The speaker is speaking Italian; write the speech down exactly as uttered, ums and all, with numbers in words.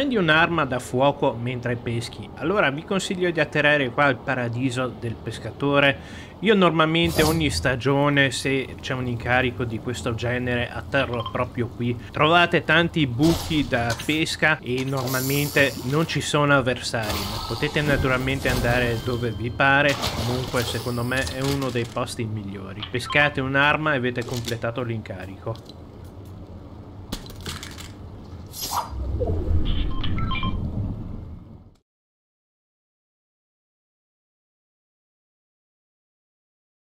prendi un'arma da fuoco mentre peschi, allora vi consiglio di atterrare qua al paradiso del pescatore. Io normalmente ogni stagione, se c'è un incarico di questo genere, atterro proprio qui. Trovate tanti buchi da pesca e normalmente non ci sono avversari, ma potete naturalmente andare dove vi pare. Comunque secondo me è uno dei posti migliori. Pescate un'arma e avete completato l'incarico.